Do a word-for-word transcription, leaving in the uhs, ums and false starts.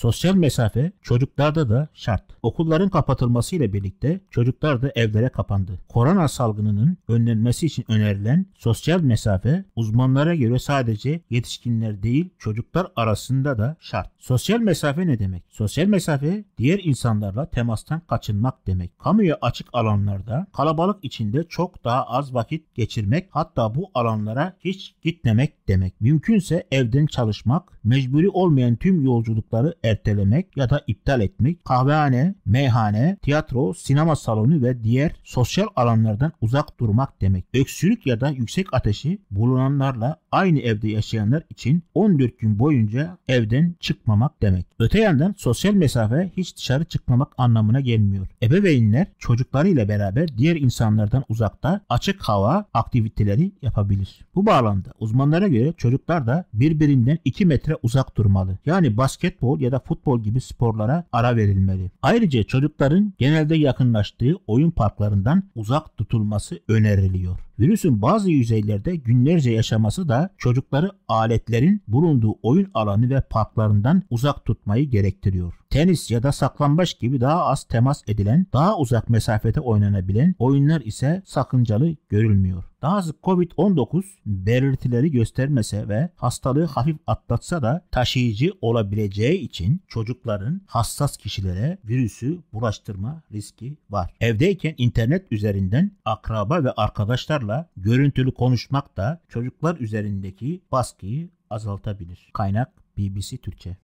Sosyal mesafe çocuklarda da şart. Okulların kapatılmasıyla birlikte çocuklar da evlere kapandı. Korona salgınının önlenmesi için önerilen sosyal mesafe uzmanlara göre sadece yetişkinler değil çocuklar arasında da şart. Sosyal mesafe ne demek? Sosyal mesafe diğer insanlarla temastan kaçınmak demek. Kamuya açık alanlarda kalabalık içinde çok daha az vakit geçirmek, hatta bu alanlara hiç gitmemek demek. Mümkünse evden çalışmak, mecburi olmayan tüm yolculukları ertelemek ya da iptal etmek, kahvehane, meyhane, tiyatro, sinema salonu ve diğer sosyal alanlardan uzak durmak demek. Öksürük ya da yüksek ateşi bulunanlarla aynı evde yaşayanlar için on dört gün boyunca evden çıkmamak demek. Öte yandan sosyal mesafe hiç dışarı çıkmamak anlamına gelmiyor. Ebeveynler çocuklarıyla beraber diğer insanlardan uzakta açık hava aktiviteleri yapabilir. Bu bağlamda uzmanlara göre çocuklar da birbirinden iki metre uzak durmalı. Yani basketbol ya da futbol gibi sporlara ara verilmeli. Ayrıca çocukların genelde yakınlaştığı oyun parklarından uzak tutulması öneriliyor. Virüsün bazı yüzeylerde günlerce yaşaması da çocukları aletlerin bulunduğu oyun alanı ve parklarından uzak tutmayı gerektiriyor. Tenis ya da saklambaç gibi daha az temas edilen, daha uzak mesafede oynanabilen oyunlar ise sakıncalı görülmüyor. Daha sık kovid on dokuz belirtileri göstermese ve hastalığı hafif atlatsa da taşıyıcı olabileceği için çocukların hassas kişilere virüsü bulaştırma riski var. Evdeyken internet üzerinden akraba ve arkadaşlarla görüntülü konuşmak da çocuklar üzerindeki baskıyı azaltabilir. Kaynak B B C Türkçe.